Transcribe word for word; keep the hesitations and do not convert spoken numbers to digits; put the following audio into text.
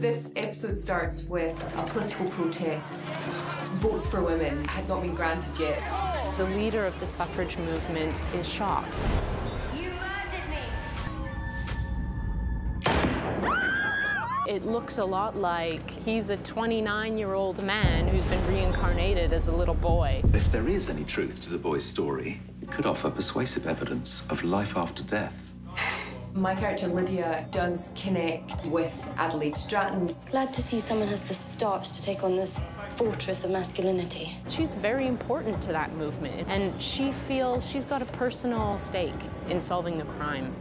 This episode starts with a political protest. Votes for women had not been granted yet. The leader of the suffrage movement is shot. You murdered me! It looks a lot like he's a twenty-nine-year-old man who's been reincarnated as a little boy. If there is any truth to the boy's story, it could offer persuasive evidence of life after death. My character, Lydia, does connect with Adelaide Stratton. Glad to see someone has the starts to take on this fortress of masculinity. She's very important to that movement, and she feels she's got a personal stake in solving the crime.